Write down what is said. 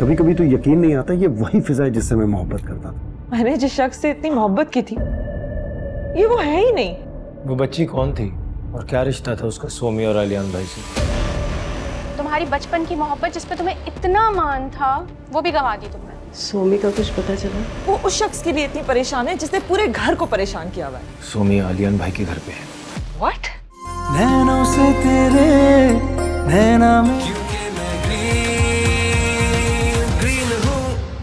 कभी कभी तो यकीन नहीं आता ये वही फिजा है जिससे मैं मोहब्बत करता था। मैंने जिस शख्स से इतनी मोहब्बत की थी ये वो है ही नहीं। वो बच्ची कौन थी और क्या रिश्ता था उसका सोमी और आलियान भाई से? तुम्हारी बचपन की मोहब्बत जिस पे तुम्हें इतना मान था वो भी गंवा दी तुमने। सोमी का कुछ पता चला? वो उस शख्स के लिए इतनी परेशान है जिसने पूरे घर को परेशान किया हुआ है। सोमी आलियान भाई के घर पे है। व्हाट? नैनों से तेरे नैना में